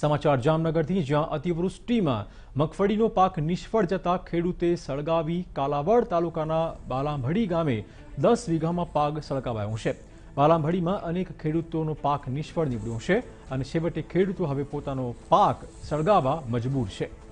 समाचार जामनगरथी, ज्यां अतिवृष्टि में मगफळीनो पाक निष्फळ जता खेडूते सळगावी कालावड तालुकाना बालांभड़ी गामे 10 વીઘા में पाक सळगावायो छे। बालांभड़ी में अनेक खेडूतोनो पाक निष्फळ निवड्यो छे अने छेवटे खेडूतो हवे पोतानो पाक सळगावा मजबूर छे।